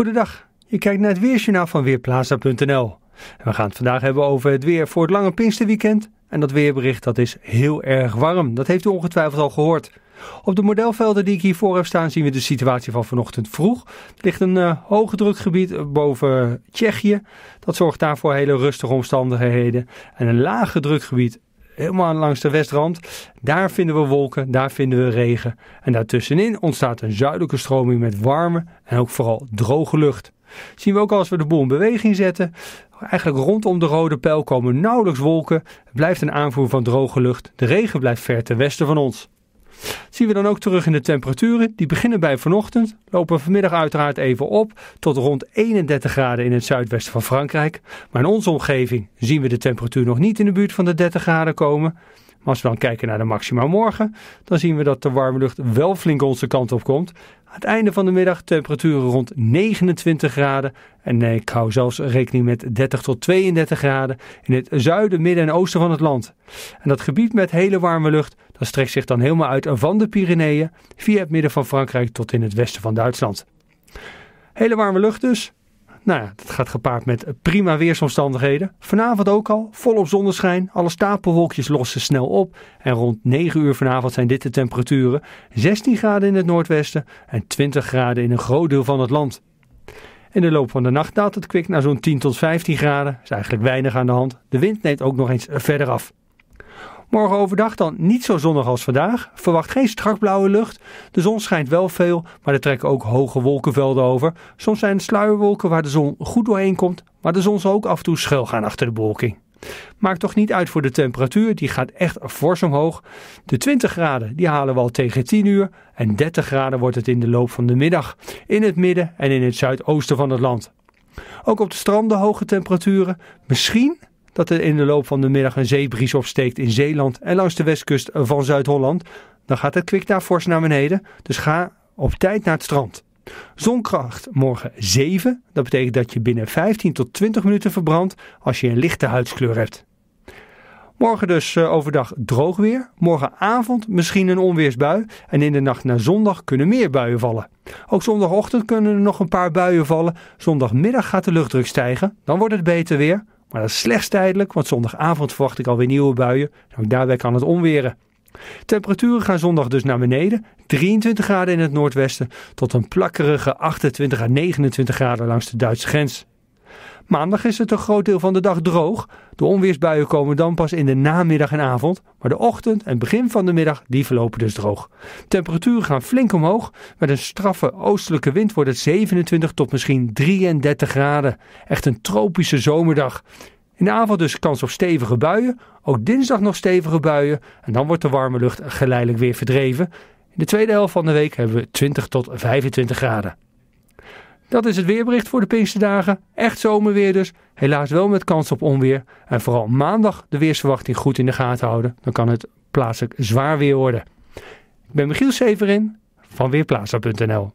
Goedendag, je kijkt naar het Weersjournaal van Weerplaza.nl. We gaan het vandaag hebben over het weer voor het lange Pinksterweekend. En dat weerbericht dat is heel erg warm, dat heeft u ongetwijfeld al gehoord. Op de modelvelden die ik hiervoor heb staan zien we de situatie van vanochtend vroeg. Er ligt een hoge drukgebied boven Tsjechië, dat zorgt daarvoor hele rustige omstandigheden. En een lage drukgebied helemaal langs de westrand, daar vinden we wolken, daar vinden we regen. En daartussenin ontstaat een zuidelijke stroming met warme en ook vooral droge lucht. Dat zien we ook als we de boel in beweging zetten. Eigenlijk rondom de rode pijl komen nauwelijks wolken. Het blijft een aanvoer van droge lucht. De regen blijft ver ten westen van ons. Dat zien we dan ook terug in de temperaturen. Die beginnen bij vanochtend. Lopen vanmiddag uiteraard even op. Tot rond 31 graden in het zuidwesten van Frankrijk. Maar in onze omgeving zien we de temperatuur nog niet in de buurt van de 30 graden komen. Maar als we dan kijken naar de maxima morgen, dan zien we dat de warme lucht wel flink onze kant op komt. Aan het einde van de middag temperaturen rond 29 graden. En ik hou zelfs rekening met 30 tot 32 graden in het zuiden, midden en oosten van het land. En dat gebied met hele warme lucht, dat strekt zich dan helemaal uit van de Pyreneeën via het midden van Frankrijk tot in het westen van Duitsland. Hele warme lucht dus. Nou ja, dat gaat gepaard met prima weersomstandigheden. Vanavond ook al, volop zonneschijn. Alle stapelwolkjes lossen snel op. En rond 9 uur vanavond zijn dit de temperaturen. 16 graden in het noordwesten en 20 graden in een groot deel van het land. In de loop van de nacht daalt het kwik naar zo'n 10 tot 15 graden. Is eigenlijk weinig aan de hand. De wind neemt ook nog eens verder af. Morgen overdag dan niet zo zonnig als vandaag. Verwacht geen strak blauwe lucht. De zon schijnt wel veel, maar er trekken ook hoge wolkenvelden over. Soms zijn het sluierwolken waar de zon goed doorheen komt, maar de zon zal ook af en toe schuil gaan achter de bewolking. Maakt toch niet uit voor de temperatuur, die gaat echt fors omhoog. De 20 graden die halen we al tegen 10 uur en 30 graden wordt het in de loop van de middag. In het midden en in het zuidoosten van het land. Ook op de stranden hoge temperaturen. Misschien dat er in de loop van de middag een zeebries opsteekt in Zeeland en langs de westkust van Zuid-Holland. Dan gaat het kwik daar fors naar beneden, dus ga op tijd naar het strand. Zonkracht morgen 7, dat betekent dat je binnen 15 tot 20 minuten verbrandt als je een lichte huidskleur hebt. Morgen dus overdag droog weer, morgenavond misschien een onweersbui en in de nacht naar zondag kunnen meer buien vallen. Ook zondagochtend kunnen er nog een paar buien vallen, zondagmiddag gaat de luchtdruk stijgen, dan wordt het beter weer. Maar dat is slechts tijdelijk, want zondagavond verwacht ik alweer nieuwe buien. En ook daarbij kan het onweren. Temperaturen gaan zondag dus naar beneden. 23 graden in het noordwesten tot een plakkerige 28 à 29 graden langs de Duitse grens. Maandag is het een groot deel van de dag droog. De onweersbuien komen dan pas in de namiddag en avond. Maar de ochtend en begin van de middag die verlopen dus droog. Temperaturen gaan flink omhoog. Met een straffe oostelijke wind wordt het 27 tot misschien 33 graden. Echt een tropische zomerdag. In de avond dus kans op stevige buien. Ook dinsdag nog stevige buien. En dan wordt de warme lucht geleidelijk weer verdreven. In de tweede helft van de week hebben we 20 tot 25 graden. Dat is het weerbericht voor de Pinksterdagen. Echt zomerweer dus. Helaas wel met kans op onweer. En vooral maandag de weersverwachting goed in de gaten houden. Dan kan het plaatselijk zwaar weer worden. Ik ben Michiel Severin van Weerplaza.nl.